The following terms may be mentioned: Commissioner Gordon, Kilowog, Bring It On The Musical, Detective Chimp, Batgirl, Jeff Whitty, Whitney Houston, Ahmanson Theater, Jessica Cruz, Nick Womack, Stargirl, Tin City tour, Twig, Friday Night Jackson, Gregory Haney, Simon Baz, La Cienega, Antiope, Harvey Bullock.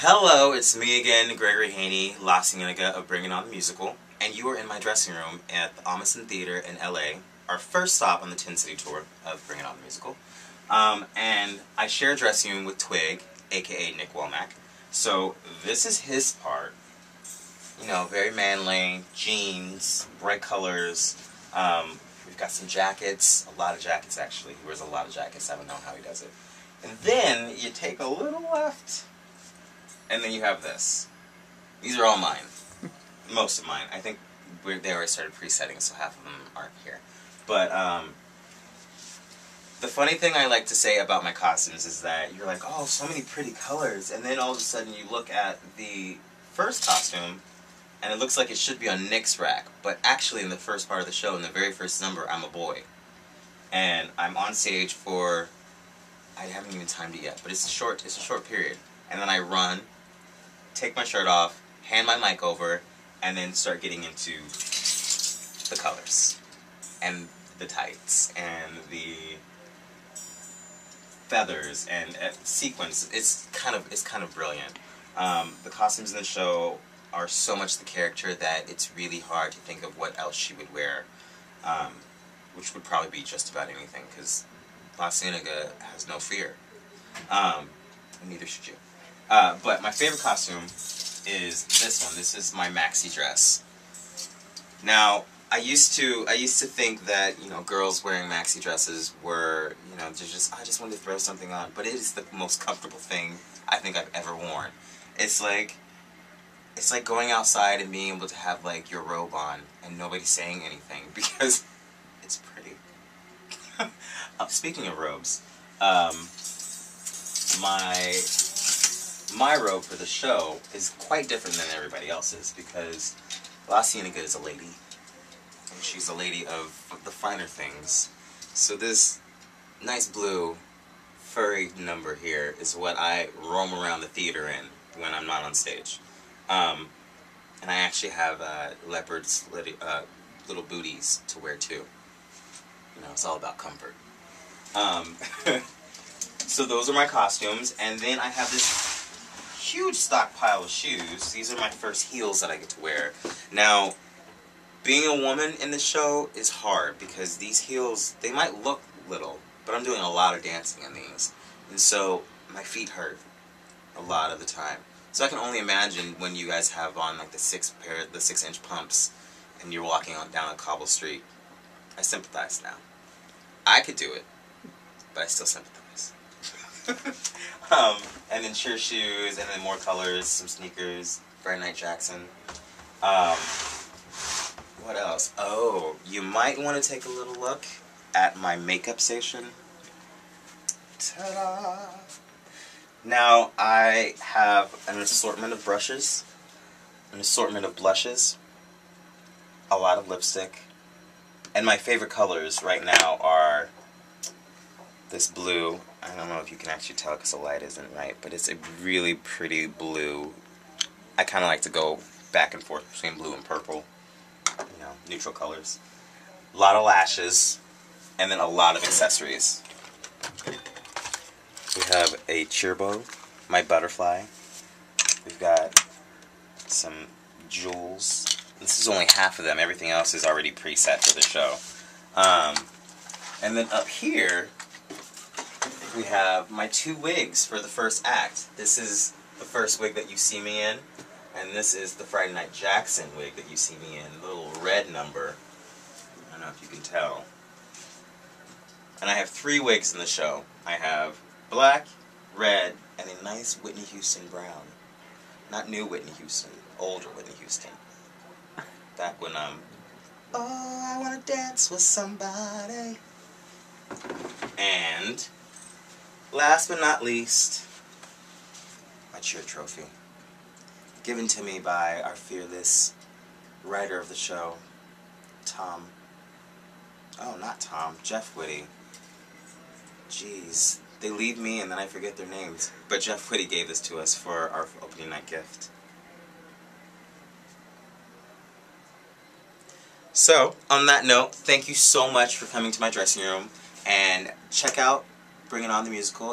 Hello, it's me again, Gregory Haney, La Cienega of Bring It On The Musical, and you are in my dressing room at the Ahmanson Theater in LA, our first stop on the Tin City tour of Bring It On The Musical. And I share a dressing room with Twig, aka Nick Womack, so this is his part. You know, very manly, jeans, bright colors, we've got some jackets, a lot of jackets actually. He wears a lot of jackets, I don't know how he does it. And then you take a little left, and then you have this. These are all mine. Most of mine. I think they already started presetting, so half of them aren't here. But the funny thing I like to say about my costumes is that you're like, oh, so many pretty colors, and then all of a sudden you look at the first costume, and it looks like it should be on Nick's rack, but actually in the first part of the show, in the very first number, I'm a boy. And I'm on stage for, I haven't even timed it yet, but it's a short period. And then I run, take my shirt off, hand my mic over, and then start getting into the colors, and the tights, and the feathers, and sequins. It's kind of brilliant. The costumes in the show are so much the character that it's really hard to think of what else she would wear, which would probably be just about anything, because La Cienega has no fear. Neither should you. But my favorite costume is this one. This is my maxi dress. Now, I used to think that, you know, girls wearing maxi dresses were, you know, I just wanted to throw something on. But it is the most comfortable thing I think I've ever worn. It's like going outside and being able to have, like, your robe on and nobody saying anything because it's pretty. Speaking of robes, my robe for the show is quite different than everybody else's because La Cienega is a lady, and she's a lady of the finer things. So this nice blue furry number here is what I roam around the theater in when I'm not on stage. And I actually have leopard's little booties to wear too. You know, it's all about comfort. So those are my costumes, and then I have this huge stockpile of shoes. These are my first heels that I get to wear. Now, being a woman in the show is hard because these heels, they might look little, but I'm doing a lot of dancing in these. And so my feet hurt a lot of the time. So I can only imagine when you guys have on like the 6-inch pumps and you're walking on down a cobble street. I sympathize now. I could do it, but I still sympathize. And then cheer shoes, and then more colors, some sneakers, Friday Night Jackson. What else? Oh, you might want to take a little look at my makeup station. Ta-da! Now I have an assortment of brushes, an assortment of blushes, a lot of lipstick, and my favorite colors right now are this blue. I don't know if you can actually tell because the light isn't right, but it's a really pretty blue. I kind of like to go back and forth between blue and purple, you know, neutral colors. A lot of lashes, and then a lot of accessories. We have a cheer bow, my butterfly. We've got some jewels. This is only half of them. Everything else is already preset for the show. And then up here, we have my two wigs for the first act. This is the first wig that you see me in, and this is the Friday Night Jackson wig that you see me in, little red number. I don't know if you can tell. And I have three wigs in the show. I have black, red, and a nice Whitney Houston brown. Not new Whitney Houston, older Whitney Houston. Back when oh, I wanna dance with somebody. And last but not least, my cheer trophy, given to me by our fearless writer of the show, Jeff Whitty. Jeez, they leave me and then I forget their names. But Jeff Whitty gave this to us for our opening night gift. So, on that note, thank you so much for coming to my dressing room, and check out Bring It On The Musical.